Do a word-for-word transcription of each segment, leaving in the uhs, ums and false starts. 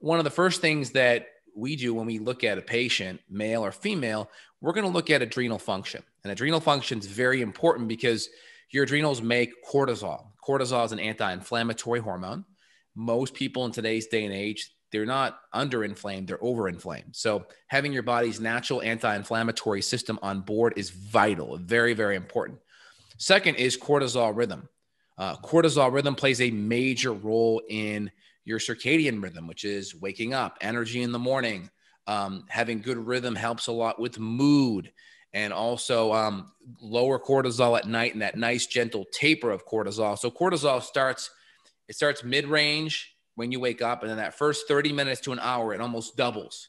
One of the first things that we do when we look at a patient, male or female, we're going to look at adrenal function. And adrenal function is very important because your adrenals make cortisol. Cortisol is an anti-inflammatory hormone. Most people in today's day and age, they're not under-inflamed, they're over-inflamed. So having your body's natural anti-inflammatory system on board is vital, very, very important. Second is cortisol rhythm. Uh, cortisol rhythm plays a major role in your circadian rhythm, which is waking up, energy in the morning. Um, having good rhythm helps a lot with mood, and also um, lower cortisol at night and that nice gentle taper of cortisol. So cortisol starts, it starts mid-range when you wake up, and then that first thirty minutes to an hour, it almost doubles.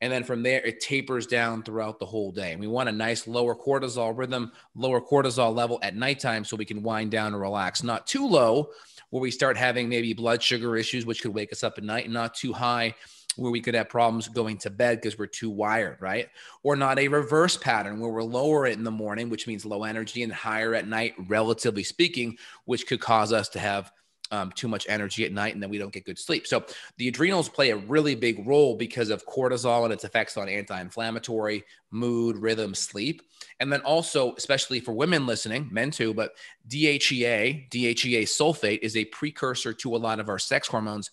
And then from there, it tapers down throughout the whole day. And we want a nice lower cortisol rhythm, lower cortisol level at nighttime so we can wind down and relax. Not too low where we start having maybe blood sugar issues, which could wake us up at night, and not too high where we could have problems going to bed because we're too wired, right? Or not a reverse pattern where we're lower in the morning, which means low energy, and higher at night, relatively speaking, which could cause us to have Um, too much energy at night, and then we don't get good sleep. So the adrenals play a really big role because of cortisol and its effects on anti-inflammatory, mood, rhythm, sleep. And then also, especially for women listening, men too, but D H E A, D H E A sulfate is a precursor to a lot of our sex hormones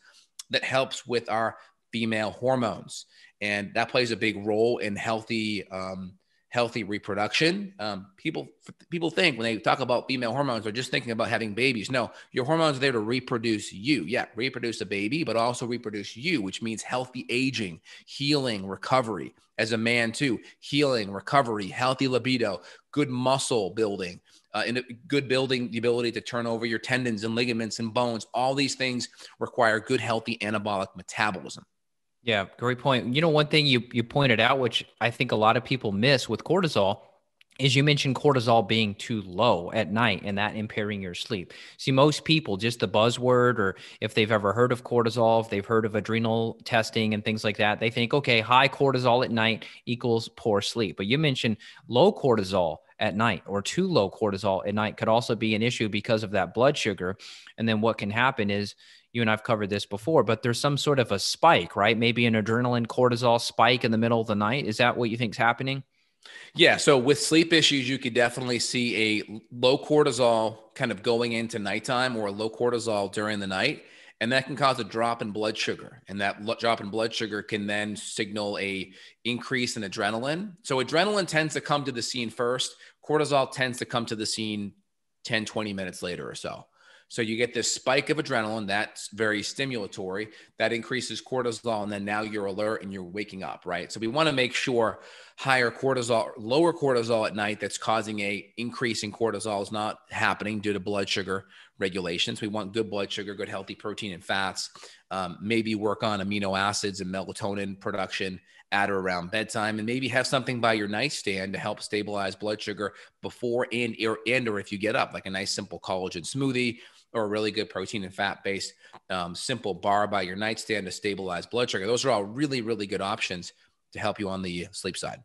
that helps with our female hormones. And that plays a big role in healthy, um, healthy reproduction. Um, people, people think when they talk about female hormones, they're just thinking about having babies. No, your hormones are there to reproduce you. Yeah, reproduce a baby, but also reproduce you, which means healthy aging, healing, recovery. As a man too, healing, recovery, healthy libido, good muscle building, uh, and good building, the ability to turn over your tendons and ligaments and bones. All these things require good, healthy anabolic metabolism. Yeah, great point. You know, one thing you, you pointed out, which I think a lot of people miss with cortisol, is you mentioned cortisol being too low at night and that impairing your sleep. See, most people, just the buzzword, or if they've ever heard of cortisol, if they've heard of adrenal testing and things like that, they think, okay, high cortisol at night equals poor sleep. But you mentioned low cortisol at night, or too low cortisol at night, could also be an issue because of that blood sugar. And then what can happen is, you and I've covered this before, but there's some sort of a spike, right? Maybe an adrenaline cortisol spike in the middle of the night. Is that what you think is happening? Yeah. So with sleep issues, you could definitely see a low cortisol kind of going into nighttime, or a low cortisol during the night. And that can cause a drop in blood sugar. And that drop in blood sugar can then signal a increase in adrenaline. So adrenaline tends to come to the scene first. Cortisol tends to come to the scene ten, twenty minutes later or so. So you get this spike of adrenaline that's very stimulatory, that increases cortisol, and then now you're alert and you're waking up, right? So we want to make sure higher cortisol, lower cortisol at night that's causing a increase in cortisol is not happening due to blood sugar regulations. We want good blood sugar, good healthy protein and fats, um, maybe work on amino acids and melatonin production at or around bedtime, and maybe have something by your nightstand to help stabilize blood sugar before and, or, and, or if you get up, like a nice simple collagen smoothie, or a really good protein and fat-based um, simple bar by your nightstand to stabilize blood sugar. Those are all really, really good options to help you on the sleep side.